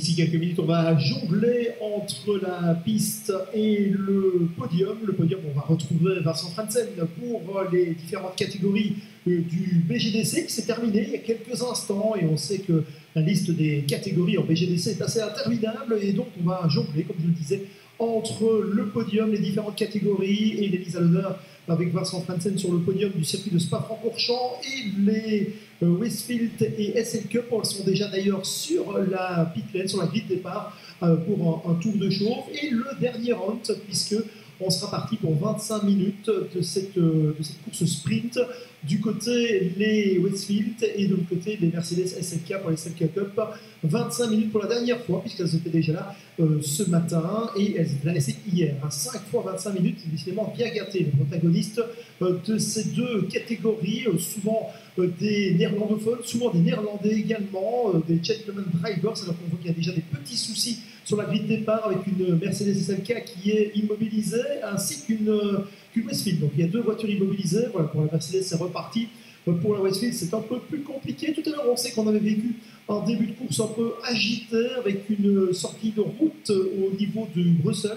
d'ici quelques minutes, on va jongler entre la piste et le podium. Le podium, on va retrouver Vincent Frantzen pour les différentes catégories du BGDC qui s'est terminé il y a quelques instants. Et on sait que la liste des catégories en BGDC est assez interminable. Et donc, on va jongler, comme je le disais, entre le podium, les différentes catégories et les mises à l'honneur avec Vincent Frantzen sur le podium du circuit de Spa-Francorchamps et les Westfield et SL Cup sont déjà d'ailleurs sur la pitlane, sur la grille de départ pour un tour de chauffe et le dernier round puisque on sera parti pour 25 minutes de cette course sprint du côté les Westfield et de l'autre côté les Mercedes SLK pour les SLK Cup. 25 minutes pour la dernière fois puisqu'elles étaient déjà là ce matin et elles étaient là laissées hier. 5 fois 25 minutes, c'est décidément bien gâté. Les protagonistes de ces deux catégories, souvent des néerlandophones, souvent des néerlandais également, des gentlemen drivers alors qu'on voit qu'il y a déjà des petits soucis sur la grille de départ avec une Mercedes SLK qui est immobilisée ainsi qu'une Westfield. Donc il y a deux voitures immobilisées, voilà, pour la Mercedes c'est reparti, pour la Westfield c'est un peu plus compliqué. Tout à l'heure on sait qu'on avait vécu un début de course un peu agité avec une sortie de route au niveau de Bruxelles,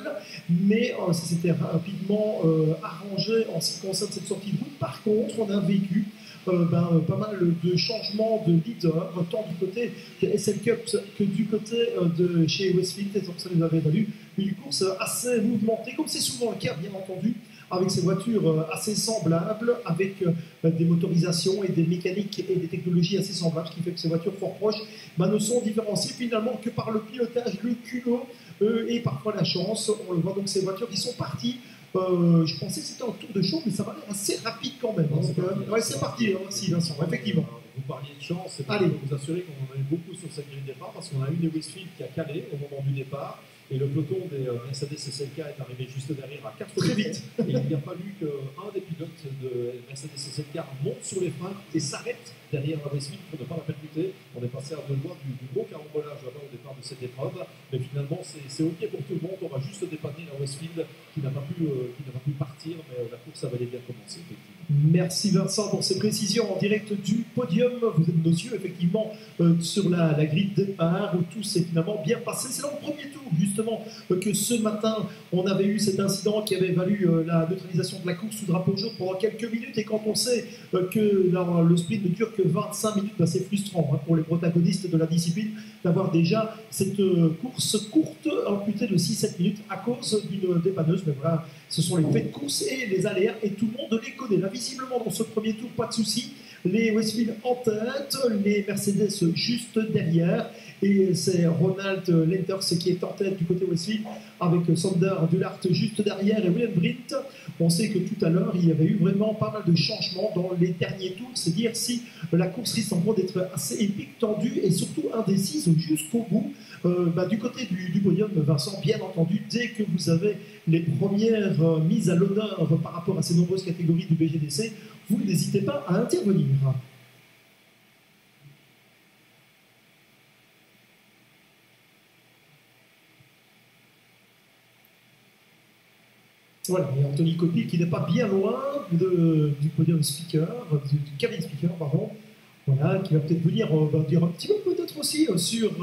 mais ça s'était rapidement arrangé en ce qui concerne cette sortie de route. Par contre on a vécu pas mal de changements de leader, tant du côté de SL Cup que du côté de chez Westfield, et donc ça nous avait valu une course assez mouvementée, comme c'est souvent le cas bien entendu, avec ces voitures assez semblables, avec des motorisations et des mécaniques et des technologies assez semblables, ce qui fait que ces voitures fort proches ne sont différenciées finalement que par le pilotage, le culot et parfois la chance. On le voit donc ces voitures qui sont parties. Je pensais que c'était un tour de chauffe, mais ça va être assez rapide quand même. C'est parti aussi, Vincent, effectivement. Vous parliez de chance, c'est pour vous assurer qu'on en a eu beaucoup sur cette grille de départ, parce qu'on a eu des Westfield qui a calé au moment du départ, et le peloton des Mercedes SLK est arrivé juste derrière à 4 très vite. Et il n'y a fallu qu'un des pilotes de Mercedes SLK monte sur les freins et s'arrête derrière la Westfield pour ne pas la percuter. On est passé à deux doigts du beau carambolage avant au départ de cette épreuve, mais finalement c'est ok pour tout le monde. On va juste dépanner la Westfield qui n'a pas pu partir, mais la course avait bien commencé effectivement. Merci Vincent pour ces précisions en direct du podium. Vous êtes nos yeux effectivement sur la grille de départ où tout s'est finalement bien passé. C'est là le premier tour justement que ce matin on avait eu cet incident qui avait valu la neutralisation de la course sous drapeau jaune pendant quelques minutes, et quand on sait que le sprint ne dure que 25 minutes, ben c'est frustrant pour les protagonistes de la discipline d'avoir déjà cette course courte amputée de 6-7 minutes à cause d'une dépanneuse, mais voilà, ce sont les faits de course et les aléas et tout le monde les connaît. Là visiblement dans ce premier tour pas de soucis, les Westfield en tête, les Mercedes juste derrière. Et c'est Ronald Lenders qui est en tête du côté Westfield avec Sander Dullard juste derrière et William Britt. On sait que tout à l'heure, il y avait eu vraiment pas mal de changements dans les derniers tours. C'est dire si la course risque en gros d'être assez épique, tendue et surtout indécise jusqu'au bout. Du côté du podium, Vincent, bien entendu, dès que vous avez les premières mises à l'honneur par rapport à ces nombreuses catégories du BGDC, vous n'hésitez pas à intervenir. Voilà, et Anthony Coppil qui n'est pas bien loin du podium speaker, du cabin speaker, pardon, voilà, qui va peut-être venir dire un petit mot peut-être aussi sur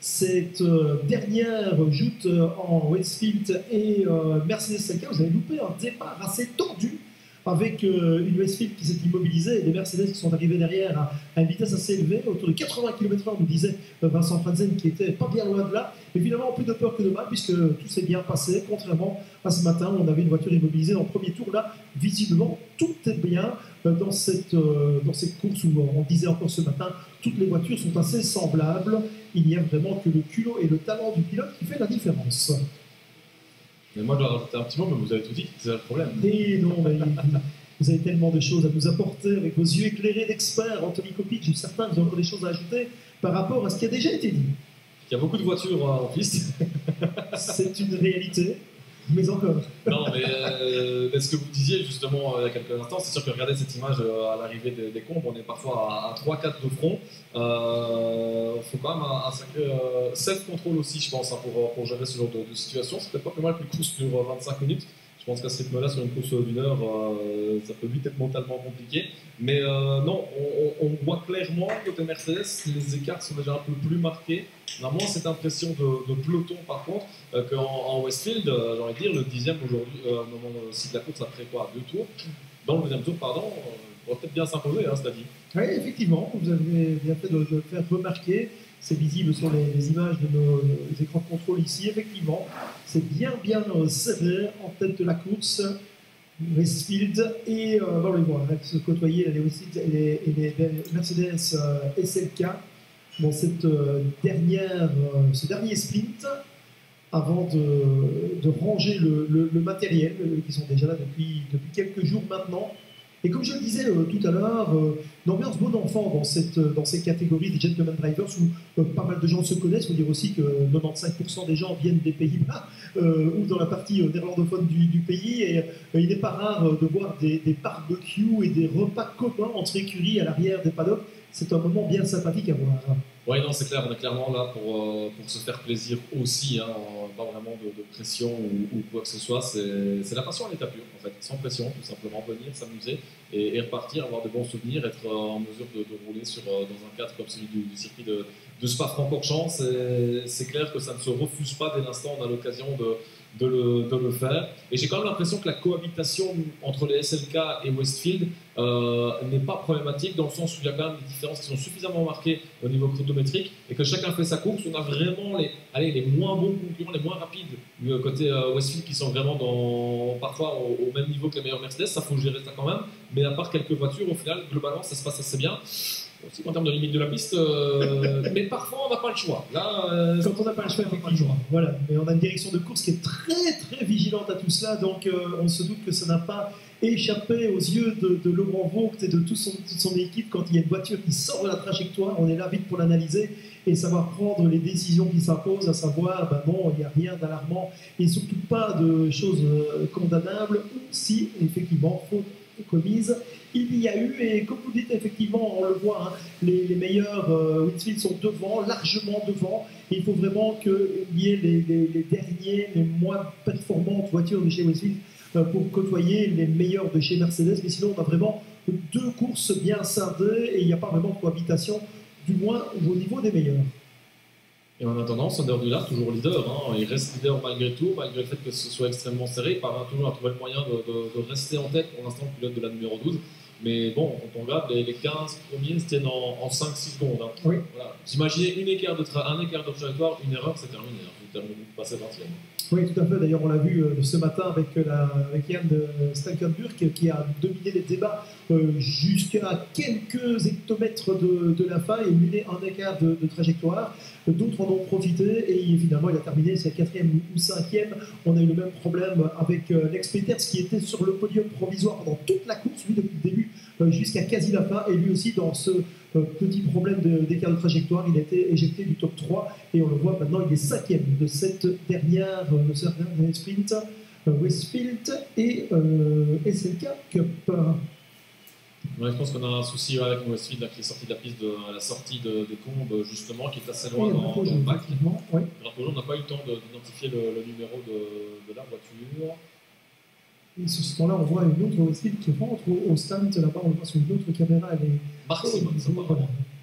cette dernière joute en Westfield et Mercedes SLK. Vous avez loupé un départ assez tendu avec une Westfield qui s'est immobilisée et des Mercedes qui sont arrivés derrière à une vitesse assez élevée, autour de 80 km/h, nous disait Vincent Frantzen, qui n'était pas bien loin de là. Mais finalement, plus de peur que de mal, puisque tout s'est bien passé, contrairement à ce matin où on avait une voiture immobilisée dans le premier tour. Là, visiblement, tout est bien dans cette course où on disait encore ce matin, toutes les voitures sont assez semblables. Il n'y a vraiment que le culot et le talent du pilote qui fait la différence. Mais moi, je dois rajouter un petit mot, mais vous avez tout dit, c'est ça le problème. Et non, mais vous avez tellement de choses à nous apporter avec vos yeux éclairés d'experts. Anthony Coppil, je suis certain que vous avez encore des choses à ajouter par rapport à ce qui a déjà été dit. Il y a beaucoup de voitures en piste. C'est une réalité, mais encore. Non, mais ce que vous disiez justement il y a quelques instants, c'est sûr que regardez cette image à l'arrivée des combes, on est parfois à 3-4 de front. Il faut quand même un sacré self-control aussi, je pense, pour gérer ce genre de situation. C'est peut-être pas plus mal qu'une course dure 25 minutes. Je Je pense qu'à ce rythme-là, sur une course d'une heure, ça peut vite être mentalement compliqué. Mais non, on voit clairement, côté Mercedes, les écarts sont déjà un peu plus marqués. On a moins cette impression de peloton, par contre, qu'en Westfield, j'ai envie de dire, le 10e aujourd'hui, au moment de la course, après quoi, 2 tours. Dans le deuxième tour, pardon, on va peut-être bien s'imposer, hein, c'est-à-dire. Oui, effectivement, vous avez bien fait de le faire remarquer. C'est visible sur les images de nos écrans de contrôle ici. Effectivement, c'est bien sévère en tête de la course. Westfield et bon, les voir se côtoyer les Westfield et les Mercedes SLK dans cette ce dernier sprint avant de ranger le matériel qui sont déjà là depuis quelques jours maintenant. Et comme je le disais tout à l'heure, l'ambiance bon enfant dans ces catégories des gentleman drivers où pas mal de gens se connaissent. Il faut dire aussi que 95% des gens viennent des Pays-Bas ou dans la partie néerlandophone du pays. Et il n'est pas rare de voir des barbecues et des repas communs entre écuries à l'arrière des paddocks. C'est un moment bien sympathique à voir. Oui, non, c'est clair, on est clairement là pour se faire plaisir aussi, hein, pas vraiment de pression ou quoi que ce soit, c'est la passion à l'état pur, en fait, sans pression, tout simplement venir, s'amuser et repartir, avoir de bons souvenirs, être en mesure de rouler dans un cadre comme celui du circuit de Spa-Francorchamps. C'est clair que ça ne se refuse pas dès l'instant, on a l'occasion de le faire. Et j'ai quand même l'impression que la cohabitation entre les SLK et Westfield n'est pas problématique, dans le sens où il y a quand même des différences qui sont suffisamment marquées au niveau chronométrique et que chacun fait sa course. On a vraiment les moins bons concurrents, les moins rapides côté Westfield, qui sont vraiment parfois au même niveau que les meilleurs Mercedes. Ça, faut gérer ça quand même. Mais à part quelques voitures, au final, globalement, ça se passe assez bien. Aussi en termes de limite de la piste, mais parfois on n'a pas le choix. Là, quand on n'a pas le choix, on n'a pas le choix. Voilà, mais on a une direction de course qui est très vigilante à tout cela, donc on se doute que ça n'a pas échappé aux yeux de Laurent Vogt et de toute son équipe. Quand il y a une voiture qui sort de la trajectoire, on est là vite pour l'analyser et savoir prendre les décisions qui s'imposent, à savoir, ben non, il n'y a rien d'alarmant et surtout pas de choses condamnables, si effectivement faute commise il y a eu. Et comme vous dites, effectivement, on le voit, hein, les meilleurs Westfield sont largement devant, et il faut vraiment qu'il y ait les derniers, les moins performantes voitures de chez Westfield pour côtoyer les meilleurs de chez Mercedes. Mais sinon on a vraiment deux courses bien scindées et il n'y a pas vraiment de cohabitation, du moins au niveau des meilleurs. Et en attendant, Sander Dullard, toujours leader, hein. Il reste leader malgré tout, malgré le fait que ce soit extrêmement serré. Il parvient toujours à trouver le moyen de rester en tête, pour l'instant, pilote de la numéro 12. Mais bon, quand on regarde, les 15 premiers se tiennent en 5-6 secondes. Hein. Oui. Voilà. J'imaginais un écart de trajectoire, une erreur, c'est terminé. Vous passez 20e. Oui, tout à fait. D'ailleurs, on l'a vu ce matin avec Jan Stackenburg qui a dominé les débats jusqu'à quelques hectomètres de la fin et mené un écart de trajectoire. D'autres en ont profité et finalement, il a terminé sa 4e ou 5e. On a eu le même problème avec Lex Peters qui était sur le podium provisoire pendant toute la course, lui, depuis le début jusqu'à quasi la fin. Et lui aussi, dans ce petit problème d'écart de trajectoire, il a été éjecté du top 3 et on le voit maintenant, il est 5e de cette dernière sprint Westfield et SLK Cup. Ouais, je pense qu'on a un souci avec Westfield là, qui est sorti de la piste à la sortie des combes, justement, qui est assez loin dans le bac. Oui. On n'a pas eu le temps d'identifier le numéro de la voiture. Et sur ce temps-là, on voit une autre Westfield qui rentre au stand. Là-bas, on le voit sur une autre caméra. Elle est Maximum,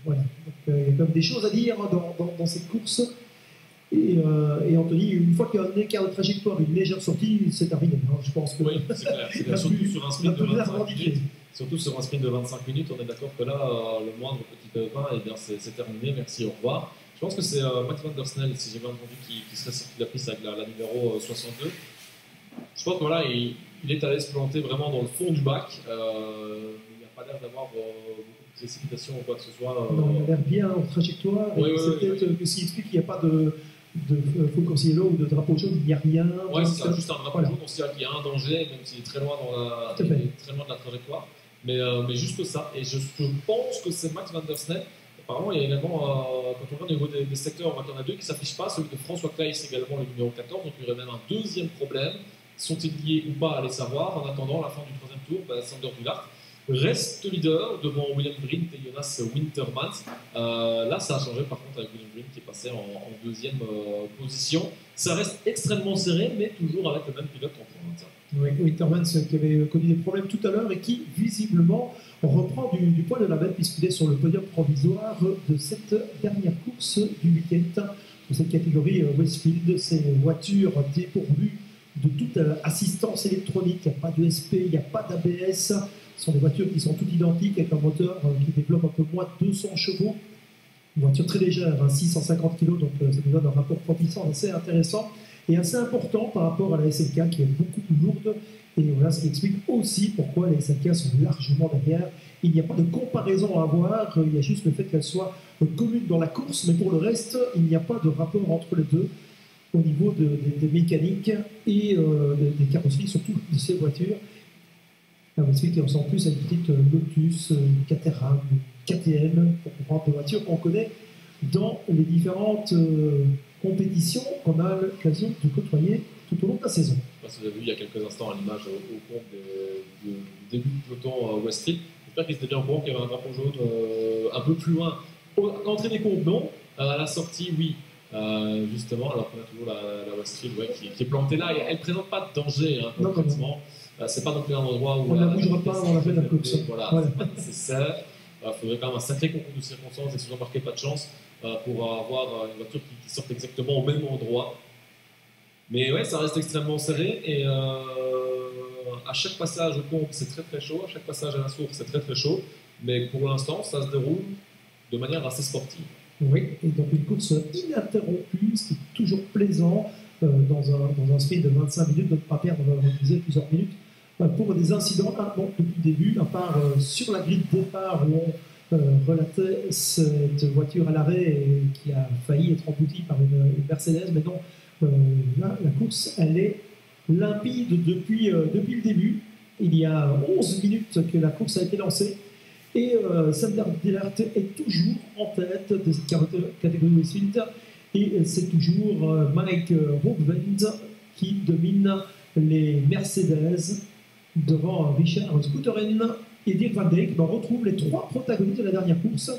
voilà. Donc, il y a comme des choses à dire hein, dans cette course. Et Anthony, une fois qu'il y a un écart de trajectoire, une légère sortie, c'est terminé. Hein, je pense que... Oui, c'est clair. Surtout sur un sprint de 25 minutes. Surtout sur un sprint de 25 minutes, on est d'accord que là, le moindre petit pain, eh bien c'est terminé. Merci, au revoir. Je pense que c'est Max van der Snel, si j'ai bien entendu, qui serait sorti de la piste avec la numéro 62. Je pense que voilà, il est allé se planter vraiment dans le fond du bac. Il n'y a pas l'air d'avoir beaucoup de précipitations ou quoi que ce soit. Non, il a l'air bien en trajectoire. Oui, oui, c'est peut-être que s'il explique qu'il n'y a pas de faux conseiller ou de drapeau jaune, il n'y a rien. Oui, c'est juste un drapeau jaune, on se dit qu'il y a un danger, même s'il est très loin de la trajectoire. Mais juste ça. Et je pense que c'est Max van der Snel. Apparemment, il y a également, quand on regarde au niveau des secteurs, il y en a deux qui ne s'affichent pas. Celui de François Claes, c'est également le numéro 14, donc il y aurait même un deuxième problème. Sont-ils liés ou pas à les savoir? En attendant la fin du 3e tour, bah, Sander Dullard reste leader devant William Britt et Jonas Wintermans. Là, ça a changé par contre avec William Britt qui est passé en 2e position. Ça reste extrêmement serré, mais toujours avec le même pilote en pointe. Wintermans qui avait connu des problèmes tout à l'heure et qui visiblement reprend du poids de la bête puisqu'il est sur le podium provisoire de cette dernière course du week-end. Dans cette catégorie Westfield, c'est une voiture dépourvue de toute assistance électronique, il n'y a pas de SP, il n'y a pas d'ABS, ce sont des voitures qui sont toutes identiques avec un moteur qui développe un peu moins de 200 chevaux, une voiture très légère, 650 kg, donc ça nous donne un rapport poids-puissance assez intéressant et assez important par rapport à la SLK qui est beaucoup plus lourde. Et voilà ce qui explique aussi pourquoi les SLK sont largement derrière. Il n'y a pas de comparaison à avoir, il y a juste le fait qu'elles soient communes dans la course, mais pour le reste, il n'y a pas de rapport entre les deux au niveau des mécaniques et des carrosseries, surtout de ces voitures. La Westfield qui ressemble plus à une petite Lotus, une Caterham, une KTM, pour comprendre des voitures qu'on connaît dans les différentes compétitions qu'on a l'occasion de côtoyer tout au long de la saison. Si vous avez vu il y a quelques instants à l'image au cours du début du peloton Westfield, j'espère qu'ils étaient bien au courant qu'il y avait un drapeau jaune un peu plus loin. À l'entrée des comptes, non. À la sortie, oui. Justement, alors qu'on a toujours la Westfield qui est plantée là. Elle ne présente pas de danger, hein, concrètement. C'est pas non plus un endroit où... On ne bougera pas, on la fait d'un coup. Voilà, c'est pas nécessaire. Il faudrait quand même un sacré concours de circonstances et souvent marquer pas de chance pour avoir une voiture qui sorte exactement au même endroit. Mais ouais, ça reste extrêmement serré et à chaque passage au pompe c'est très très chaud, à chaque passage à la source c'est très très chaud, mais pour l'instant ça se déroule de manière assez sportive. Oui, et donc une course ininterrompue, ce qui est toujours plaisant dans un sprint de 25 minutes, de ne pas perdre plusieurs minutes pour des incidents, bon, depuis le début, à part sur la grille de départ où on relatait cette voiture à l'arrêt qui a failli être emboutie par une Mercedes, mais non. Là, la course, elle est limpide depuis le début. Il y a 11 minutes que la course a été lancée. Et Sander Dullard est toujours en tête de cette catégorie Westfield. Et c'est toujours Mike Rogvenz qui domine les Mercedes devant Richard Schouteren et Dirk Van Dijk. On retrouve les trois protagonistes de la dernière course.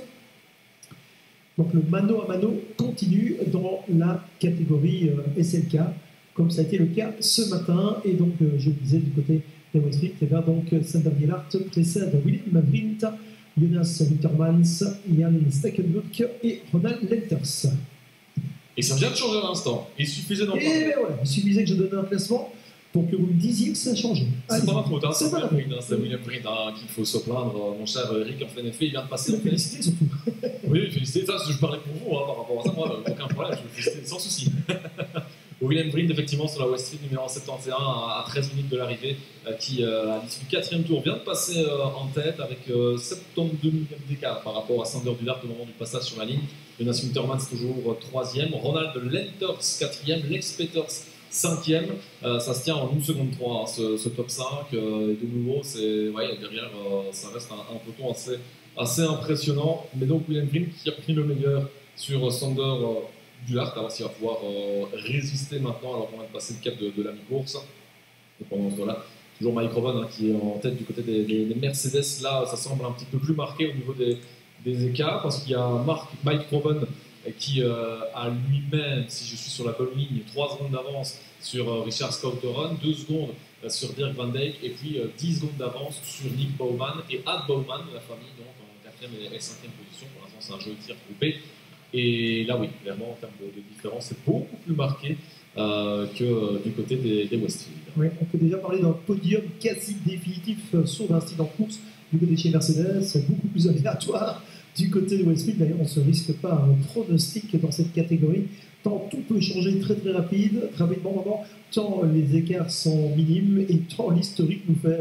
Donc le mano à mano continue dans la catégorie SLK, comme ça a été le cas ce matin. Et donc, je le disais, du côté des Westfield, et bien donc Sander Dullard précède William Britt, Jonas Wintermans, Jan Stackenburg et Ronald Lenders. Et ça vient de changer à l'instant. Il suffisait d'en parler. Et bien voilà, il suffisait que je donne un classement pour que vous me disiez que ça a changé. C'est pas ma faute, hein, c'est William Britt qu'il faut se plaindre. Mon cher Rick, en fait, il vient de passer. Félicité surtout. Oui, félicité. Ça, je parlais pour vous, hein, par rapport à ça, moi, aucun problème, je vous félicite sans souci. William Britt, effectivement, sur la Westfield numéro 71, à 13 minutes de l'arrivée, qui, à l'issue du quatrième tour, vient de passer en tête avec 72 minutes d'écart par rapport à Sander Dullard au moment du passage sur la ligne. Jonas Wintermans, toujours 3e. Ronald Lenders, 4e. Lex Peters, 5e, ça se tient en 1 seconde 3, hein, ce top 5, de nouveau, ouais, derrière, ça reste un peloton assez impressionnant. Mais donc William Britt qui a pris le meilleur sur Sander Dullard, alors s'il va pouvoir résister maintenant alors qu'on vient de passer le cap de la mi-course. Et pendant ce temps-là, toujours Mike Rogvenz, hein, qui est en tête du côté des Mercedes, là ça semble un petit peu plus marqué au niveau des écarts, parce qu'il y a Mike Rogvenz qui a lui-même, si je suis sur la bonne ligne, 3 secondes d'avance sur Richard Schouteren, 2 secondes sur Dirk Van Dijk, et puis 10 secondes d'avance sur Nick Bowman et Ad Bowman, la famille, donc en 4e et 5e position. Pour l'instant, c'est un jeu de tir groupé. Et là, oui, clairement, en termes de différence, c'est beaucoup plus marqué que du côté des Westfield. Oui, on peut déjà parler d'un podium quasi définitif sur l'incident de course du côté chez Mercedes, c'est beaucoup plus aléatoire. Du côté de Westfield, d'ailleurs, on ne se risque pas un pronostic dans cette catégorie, tant tout peut changer très très rapidement, tant les écarts sont minimes et tant l'historique nous fait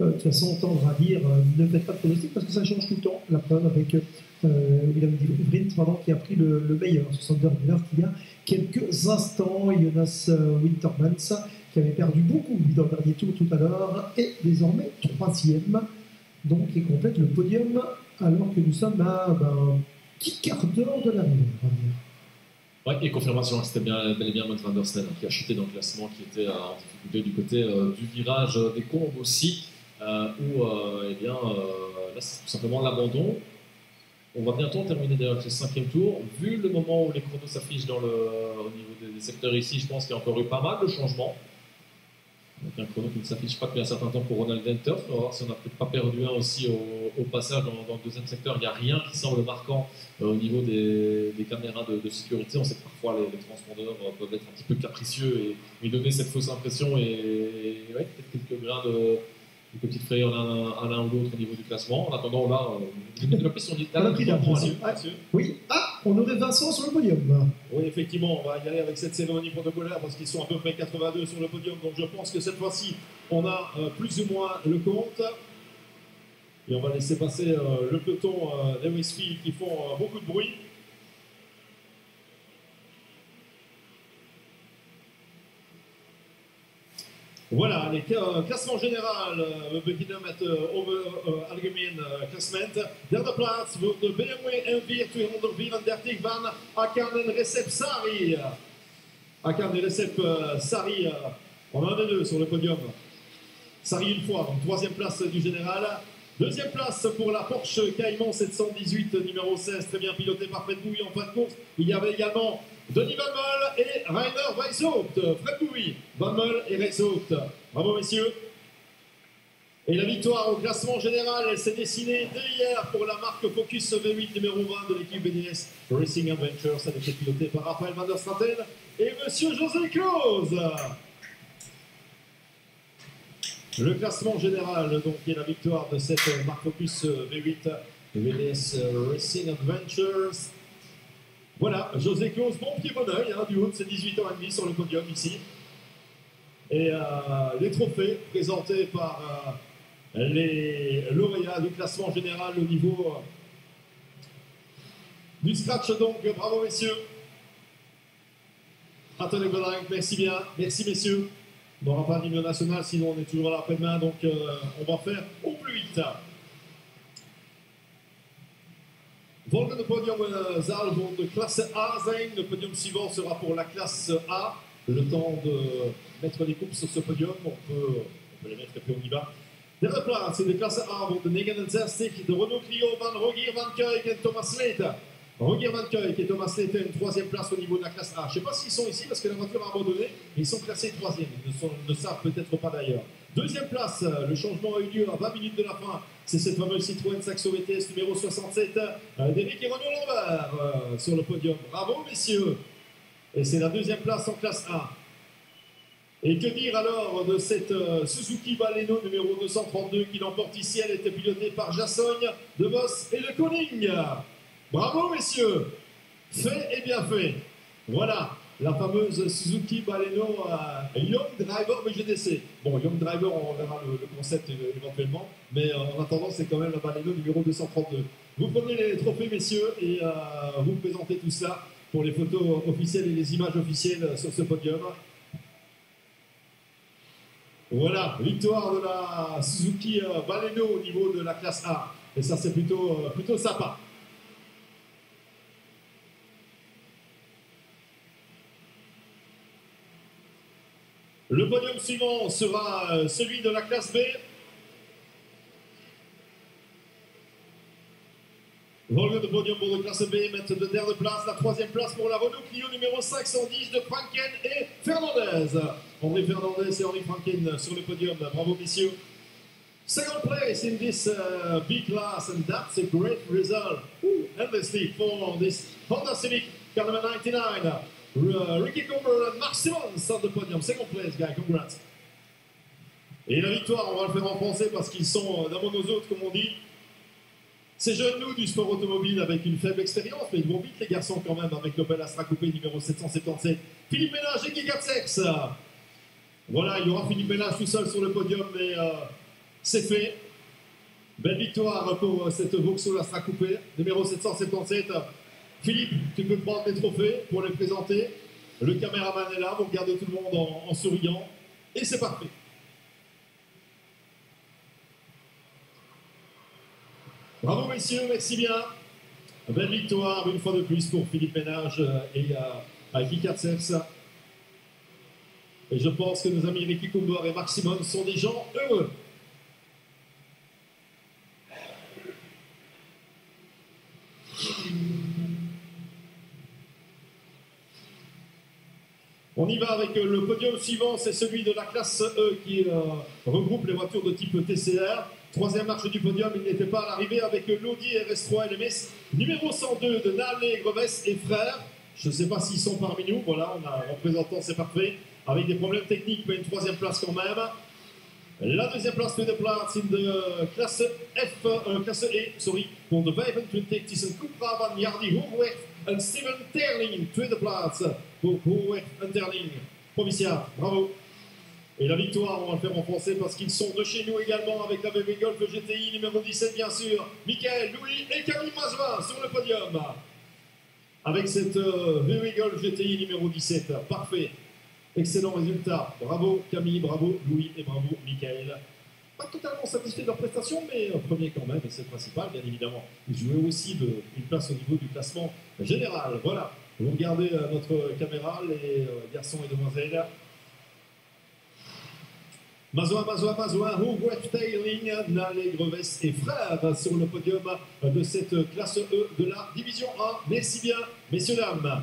de toute façon tendre à dire ne faites pas de pronostic parce que ça change tout le temps. La preuve avec William Britt qui a pris le meilleur, Sander Dullard il y a quelques instants, Jonas Wintermans qui avait perdu beaucoup dans le dernier tour tout à l'heure est désormais 3e, donc il complète le podium. Alors que nous sommes à un petit quart d'heure de l'arrivée, on va dire. Oui, et confirmation, c'était bel et bien Max van der Snel qui a chuté dans le classement, qui était en difficulté du côté du virage des Combes aussi, où eh bien, là c'est tout simplement l'abandon. On va bientôt terminer d'ailleurs ce 5e tour. Vu le moment où les chronos s'affichent au niveau des secteurs ici, je pense qu'il y a encore eu pas mal de changements. Donc un chrono qui ne s'affiche pas depuis un certain temps pour Ronald Lenders. On va voir si on n'a peut-être pas perdu un aussi au passage dans le deuxième secteur. Il n'y a rien qui semble marquant au niveau des caméras de sécurité. On sait que parfois les transpondeurs peuvent être un petit peu capricieux et donner cette fausse impression et ouais, peut-être quelques grains de... Une petite frayeur à l'un ou l'autre au niveau du classement. En attendant, là, la piste sur l'Italie. Oui, ah, on aurait Vincent sur le podium. Oui, effectivement, on va y aller avec cette cérémonie protocolaire parce qu'ils sont à peu près 82 sur le podium. Donc je pense que cette fois-ci, on a plus ou moins le compte. Et on va laisser passer le peloton des Westfield qui font beaucoup de bruit. Voilà, les classement général, beginning over algemeen klassement. Derde plaats voor de BMW M4 234 van Akan en Recep Sari. Akan et Recep Sari, on en a deux sur le podium. Sari une fois, donc troisième place du général. Deuxième place pour la Porsche Cayman 718, numéro 16, très bien pilotée par Fred Bouvy en fin de course. Il y avait également Denis Van Mol et Rainer Weiszold. Fred Bouvy, Van Mol et Weiszold. Bravo messieurs. Et la victoire au classement général, elle s'est dessinée dès hier pour la marque Focus V8, numéro 20 de l'équipe BDS Racing Adventures. Elle était pilotée par Raphaël van der Straten et monsieur José Close. Le classement général, donc, qui est la victoire de cette marque Focus V8 VDS Racing Adventures. Voilà, José Close, bon pied, bon oeil, hein, du haut de ses 18 ans et demi sur le podium ici. Et les trophées présentés par les lauréats du classement général au niveau du scratch, donc, bravo messieurs. Anthony Coppil, merci bien, merci messieurs. On n'aura pas de niveau national, sinon on est toujours là après-demain, donc on va faire au plus vite. Volgende podium zal vont de classe A zijn. Le podium suivant sera pour la classe A. Le temps de mettre les coupes sur ce podium, on peut les mettre et puis on y va. Derde plaats in de classe A vont de 69 de Renault Clio van Rogier Van Cuyck et Thomas Leder. Rogier Van Cuyck et Thomas Leder, une troisième place au niveau de la classe A. Je ne sais pas s'ils sont ici parce que la voiture a abandonné, mais ils sont classés troisième. Ils ne savent peut-être pas d'ailleurs. Deuxième place, le changement a eu lieu à 20 minutes de la fin. C'est cette fameuse Citroën Saxo VTS numéro 67 d'Éric et Renaud Lambert sur le podium. Bravo messieurs. Et c'est la deuxième place en classe A. Et que dire alors de cette Suzuki Baleno numéro 232 qui l'emporte ici. Elle était pilotée par Jassogne, De Vos et Le Koning. Bravo messieurs, fait et bien fait. Voilà la fameuse Suzuki Baleno Young Driver BGDC. Bon, Young Driver, on verra le concept éventuellement, mais en attendant, c'est quand même la Baleno numéro 232. Vous prenez les trophées messieurs et vous présentez tout ça pour les photos officielles et les images officielles sur ce podium. Voilà, victoire de la Suzuki Baleno au niveau de la classe A. Et ça, c'est plutôt sympa. Le podium suivant sera celui de la classe B. Volgende de podium pour la classe B, maître de dernière place, la troisième place pour la Renault Clio numéro 510 de Francken et Fernandez. André Fernandez et Henri Francken sur le podium, bravo messieurs. Second place in this B class, and that's a great result. Endlessly for this Honda Civic car number 99. Ricky Cumberland et Marc Simon sortent de podium. Second place, guys, congrats. Et la victoire, on va le faire en français parce qu'ils sont d'avant nos autres, comme on dit. Ces jeunes loups du sport automobile avec une faible expérience, mais ils vont vite les garçons quand même avec l'Opel Astra Coupé numéro 777. Philippe Ménage et Guy Gatsex. Voilà, il y aura Philippe Ménage tout seul sur le podium, mais c'est fait. Belle victoire pour cette Vauxhall Astra Coupé numéro 777. Philippe, tu peux prendre les trophées pour les présenter. Le caméraman est là, vous regardez tout le monde en souriant. Et c'est parfait. Bravo messieurs, merci bien. Belle victoire, une fois de plus, pour Philippe Ménage et Guy Gatsex. Et je pense que nos amis Ricky Cumberland et Marc Simon sont des gens heureux. On On y va avec le podium suivant, c'est celui de la classe E qui regroupe les voitures de type TCR. Troisième marche du podium, il n'était pas à l'arrivée avec l'Audi RS3 LMS, numéro 102 de Nalé, Greves et frères. Je ne sais pas s'ils sont parmi nous, voilà, on a un représentant, c'est parfait, avec des problèmes techniques, mais une troisième place quand même. La deuxième place, de plaats in de classe F, classe E, sorry, pour de 25 tussen Koepra van Jardi Hoerweg en Steven Terling. Tweede plaats pour Hoerweg en Terling. Provincia, bravo. Et la victoire, on va le faire en français parce qu'ils sont de chez nous également avec la BB Golf GTI numéro 17, bien sûr. Michael, Louis et Camille Mazva sur le podium. Avec cette BB Golf GTI numéro 17, parfait. Excellent résultat. Bravo Camille, bravo Louis et bravo Michael. Pas totalement satisfait de leur prestation, mais premier quand même, et c'est le principal, bien évidemment. Ils jouaient aussi une place au niveau du classement général. Voilà, vous regardez notre caméra, les garçons et demoiselles. Mazouin, Hoerweg, Tailing, Nalé, Greves et Frères sur le podium de cette classe E de la division 1. Merci bien, messieurs, dames.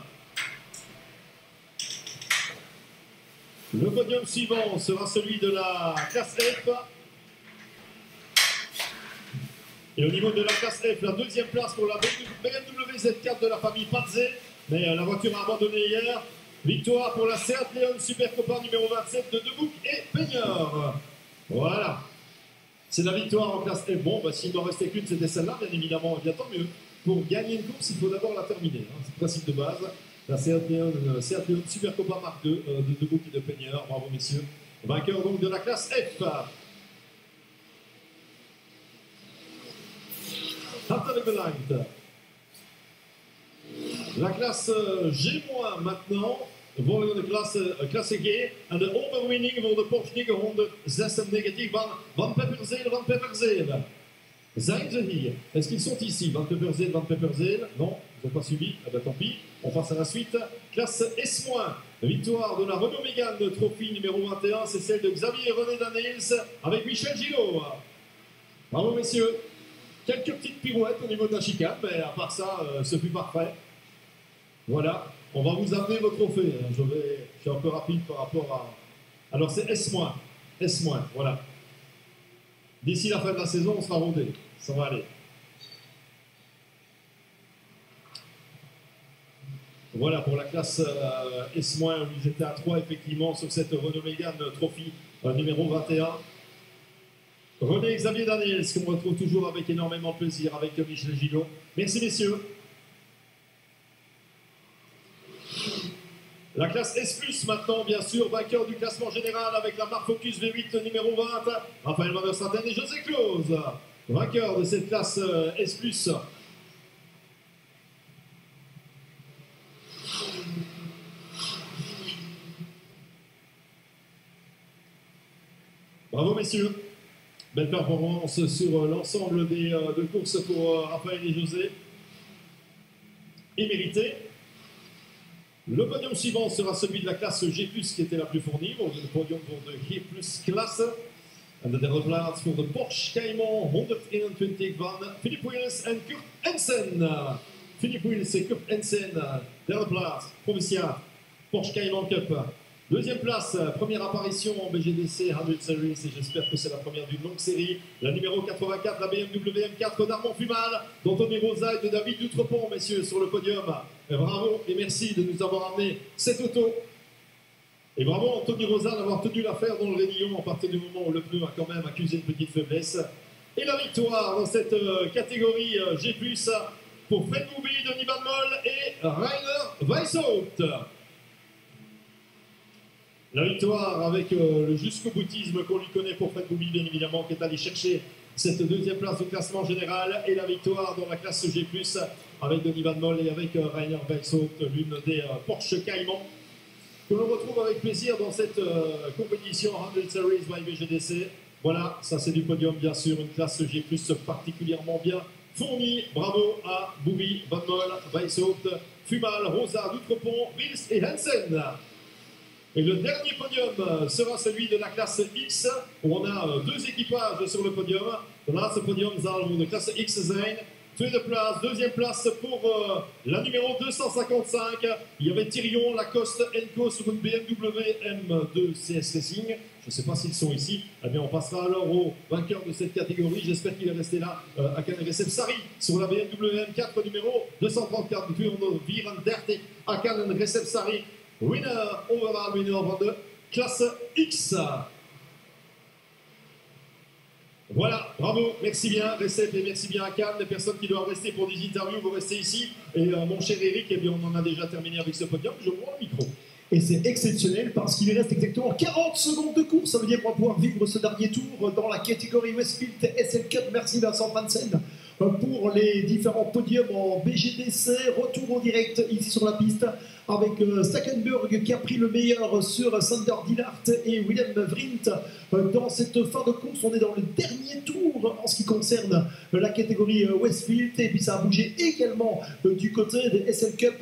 Le podium suivant sera celui de la classe F. Et au niveau de la classe F, la deuxième place pour la BMW Z4 de la famille Patzé. Mais la voiture a abandonné hier. Victoire pour la Seat Leon Super Copa numéro 27 de Debouc et Peigneur. Voilà. C'est la victoire en classe F. Bon, s'il n'en restait qu'une, c'était celle-là, bien évidemment. Eh bien, tant mieux. Pour gagner une course, il faut d'abord la terminer. C'est le principe de base. La Seat Leon Super Copa Mark II de Debouc et de Peigneur. Bravo, messieurs. Vainqueur donc de la classe F. La classe G- maintenant, volgende klasse G. En de overwinning voor de Porsche 996 van Peperzeele, van Peperzeele. Zijn ze hier? Est-ce qu'ils sont ici? Van Peperzeele, van Peperzeele. Non, ils n'ont pas suivi. Eh bien, tant pis. On passe à la suite. Classe S-. Victoire de la Renault Mégane de Trophy numéro 21. C'est celle de Xavier-René Daniels avec Michel Gillot. Bravo, messieurs. Quelques petites pirouettes au niveau de la chicane, mais à part ça, ce fut parfait. Voilà, on va vous amener vos trophées. Je suis un peu rapide par rapport à... Alors c'est S-, voilà. D'ici la fin de la saison, on sera rondé. Ça va aller. Voilà, pour la classe S-, ils étaient à 3 effectivement sur cette Renault Mégane Trophy numéro 21. René Xavier Daniels, qu'on retrouve toujours avec énormément de plaisir, avec Michel Gillot. Merci, messieurs. La classe S+, maintenant, bien sûr, vainqueur du classement général avec la marque Focus V8 numéro 20, Raphaël van der Straten et José Close, vainqueur de cette classe S+. Bravo, messieurs. Belle performance sur l'ensemble des de courses pour Raphaël et José. Et mérité. Le podium suivant sera celui de la classe G+, qui était la plus fournie. Bon, le podium pour de G+, classe. En de derde plaats pour de Porsche Cayman 121 van Philippe Wils en Kurt Hansen. Philippe Wils et Kurt Hansen. Derde place, Provincia, Porsche Cayman Cup. Deuxième place, première apparition en BGDC 100 Series, et j'espère que c'est la première d'une longue série. La numéro 84, la BMW M4 d'Armand Fumal, d'Anthony Rosa et de David Doutrepont, messieurs, sur le podium. Et bravo et merci de nous avoir amené cette auto. Et bravo Anthony Rosa d'avoir tenu l'affaire dans le raidillon à partir du moment où le pneu a quand même accusé une petite faiblesse. Et la victoire dans cette catégorie G+, pour Fred Bouvy, Denis Van Mol et Rainer Weiszold. La victoire avec le jusqu'au boutisme qu'on lui connaît pour Fred Bouvy, bien évidemment, qui est allé chercher cette deuxième place au classement général. Et la victoire dans la classe G+, avec Denis Van Mol et avec Rainer Weiszold, l'une des Porsche Cayman, que l'on retrouve avec plaisir dans cette compétition 100 Series by BGDC. Voilà, ça c'est du podium, bien sûr, une classe G+, particulièrement bien fournie. Bravo à Bouvy, Van Mol, Weiszold, Fumal, Rosa, Doutrepont, Wils et Hansen. Et le dernier podium sera celui de la classe X, où on a deux équipages sur le podium. Dans ce podium, nous avons de classe X sein, de place, deuxième place pour la numéro 255. Il y avait Thirion, Lacoste, Enco sur une BMW M2 CS Racing. Je ne sais pas s'ils sont ici. Eh bien, on passera alors au vainqueur de cette catégorie. J'espère qu'il est resté là à Canet-Recep Sarri sur la BMW M4 numéro 234. Puis on vire en Derte à Canet-Recep Sarri. Winner, on va voir le winner de classe X. Voilà, bravo, merci bien Recep et merci bien à Cannes, les personnes qui doivent rester pour des interviews, vous restez ici. Et mon cher Eric, eh bien, on en a déjà terminé avec ce podium, je prends le micro. Et c'est exceptionnel parce qu'il reste exactement 40 secondes de course, ça veut dire qu'on va pouvoir vivre ce dernier tour dans la catégorie Westfield SL Cup. Merci Vincent Frantzen pour les différents podiums en BGDC, retour en direct ici sur la piste avec Stackenburg qui a pris le meilleur sur Sander Dullard et William Britt. Dans cette fin de course, on est dans le dernier tour en ce qui concerne la catégorie Westfield, et puis ça a bougé également du côté des SLK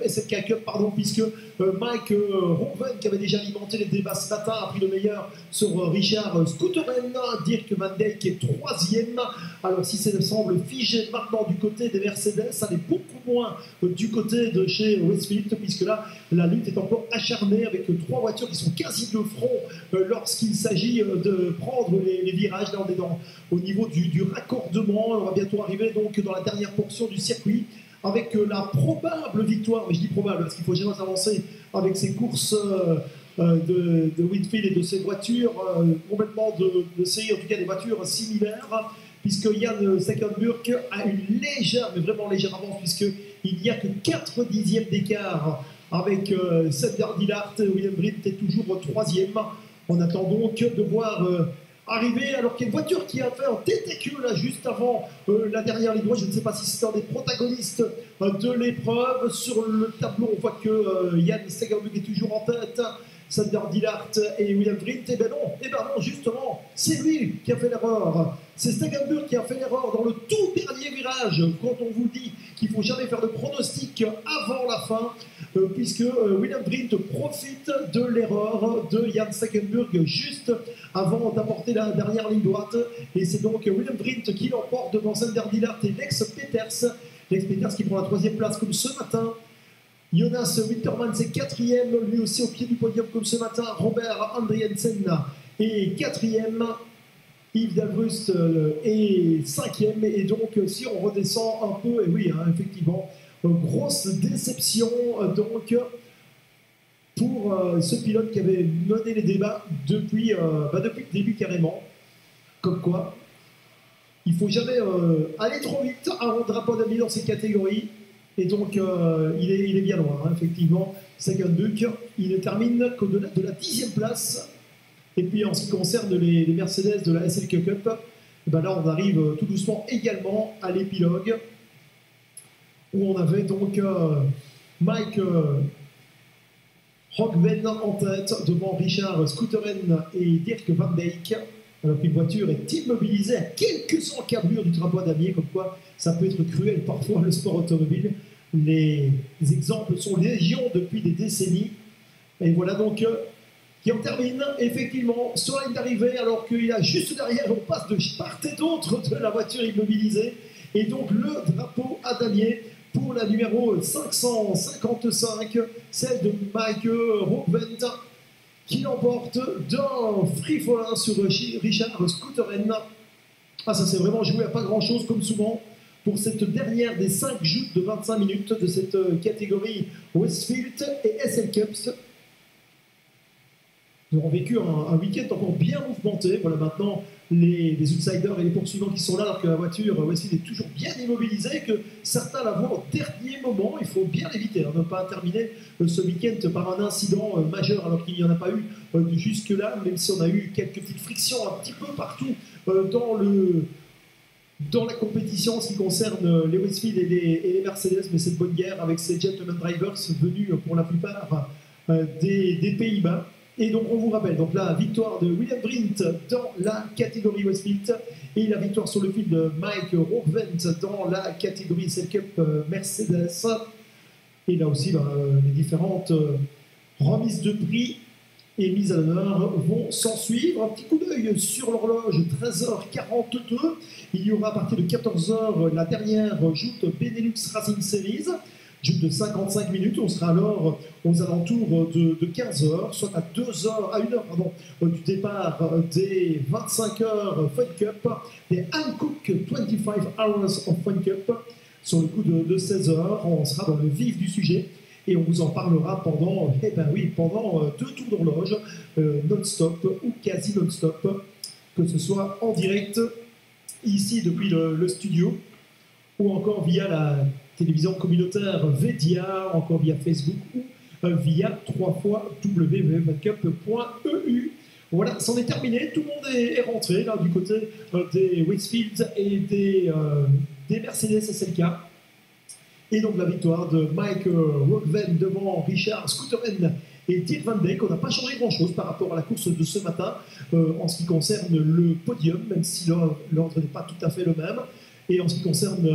Cup, pardon, puisque Mike Rogvenz, qui avait déjà alimenté les débats ce matin, a pris le meilleur sur Richard Schouteren. Dirk Van Dijk est troisième. Alors si ça semble figé maintenant du côté des Mercedes, ça l'est beaucoup moins du côté de chez Westfield, puisque là la lutte est encore acharnée avec trois voitures qui sont quasi de front lorsqu'il s'agit de prendre les virages. Là on est au niveau du raccordement. On va bientôt arriver donc dans la dernière portion du circuit avec la probable victoire, mais je dis probable parce qu'il faut jamais avancer avec ces courses de Westfield et de ces voitures complètement en tout cas des voitures similaires, puisque Jan Stackenburg a une légère, mais vraiment légère avance, puisqu'il n'y a que 4 dixièmes d'écart avec Sander Dullard. William Britt est toujours troisième. On attend donc de voir arriver, alors qu'il y a une voiture qui a fait un TTQ là juste avant la dernière ligne droite. Je ne sais pas si c'est un des protagonistes de l'épreuve. Sur le tableau, on voit que Jan Stackenburg est toujours en tête. Sander Dullard et William Britt, et ben non, justement, c'est lui qui a fait l'erreur. C'est Stackenburg qui a fait l'erreur dans le tout dernier virage, quand on vous dit qu'il ne faut jamais faire de pronostic avant la fin, puisque William Britt profite de l'erreur de Jan Stackenburg juste avant d'apporter la dernière ligne droite. Et c'est donc William Britt qui l'emporte devant Sander Dullard et Lex Peters. Lex Peters qui prend la troisième place comme ce matin. Jonas Wintermans est quatrième, lui aussi au pied du podium comme ce matin. Robert Andriensen est quatrième. Yves Dalbrust est cinquième. Et donc, si on redescend un peu, et oui, hein, effectivement, grosse déception donc pour ce pilote qui avait mené les débats depuis le début carrément. Comme quoi, il ne faut jamais aller trop vite avant de rapport d'amis dans ces catégories. Et donc, il est bien loin, hein, effectivement. Stackenburg, il ne termine qu'au-delà de la 10e place. Et puis, en ce qui concerne les Mercedes de la SLK Cup, ben là, on arrive tout doucement également à l'épilogue, où on avait donc Mike Rogvenz en tête, devant Richard Schouteren et Dirk Van Dijk. Alors qu'une voiture est immobilisée à quelques encablures du trapdoir d'Amiens, comme quoi ça peut être cruel parfois le sport automobile. Les exemples sont légion depuis des décennies. Et voilà donc qui en termine effectivement sur la ligne d'arrivée, alors qu'il a juste derrière, on passe de part et d'autre de la voiture immobilisée. Et donc le drapeau à Damiens pour la numéro 555, celle de Mike Rogvenz, qui l'emporte d'un free-fall sur Richard Schouteren. Ah, ça s'est vraiment joué à pas grand-chose, comme souvent, pour cette dernière des 5 joutes de 25 minutes de cette catégorie Westfield et SL Cups. Nous avons vécu un week-end encore bien mouvementé. Voilà maintenant les outsiders et les poursuivants qui sont là, alors que la voiture Westfield est toujours bien immobilisée, et que certains la voient au dernier moment. Il faut bien l'éviter, hein, ne pas terminer ce week-end par un incident majeur, alors qu'il n'y en a pas eu jusque-là, même si on a eu quelques petites frictions un petit peu partout dans la compétition en ce qui concerne les Westfield et les Mercedes. Mais cette bonne guerre avec ces gentlemen drivers venus pour la plupart des Pays-Bas. Et donc on vous rappelle donc la victoire de William Britt dans la catégorie Westfield et la victoire sur le fil de Mike Rogvenz dans la catégorie SL Cup Mercedes. Et là aussi les différentes remises de prix et mise à l'honneur vont s'en suivre. Un petit coup d'œil sur l'horloge, 13h42. Il y aura à partir de 14h la dernière joute Benelux Racing Series, joute de 55 minutes. On sera alors aux alentours de 15h, soit à 1h pardon, du départ des 25h Fun Cup, des Hankook 25 Hours of Fun Cup, sur le coup de 16h. On sera dans le vif du sujet. Et on vous en parlera pendant, eh ben oui, pendant deux tours d'horloge, non-stop ou quasi non-stop, que ce soit en direct, ici depuis le studio, ou encore via la télévision communautaire VDIA, encore via Facebook ou via 3xwwcup.eu. Voilà, c'en est terminé. Tout le monde est rentré là, du côté des Westfield et des Mercedes SLK. Et donc la victoire de Mike Rogvenz devant Richard Schouteren et Dirk Van Dijk. On n'a pas changé grand-chose par rapport à la course de ce matin en ce qui concerne le podium, même si l'ordre n'est pas tout à fait le même. Et en ce qui concerne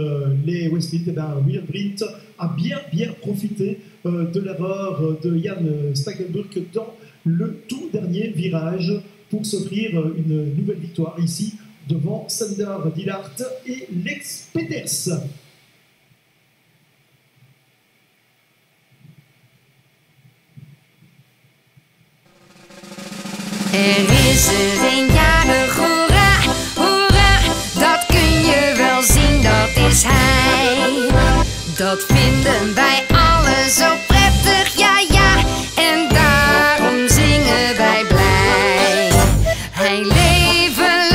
les Westfield, William Britt a bien profité de l'erreur de Jan Stackenburg dans le tout dernier virage pour s'offrir une nouvelle victoire ici devant Sander Dullard et Lex Peters. Er is er een jarig, hoera, hoera, dat kun je wel zien, dat is hij. Dat vinden wij allen zo prettig, ja ja, en daarom zingen wij blij. Hij leven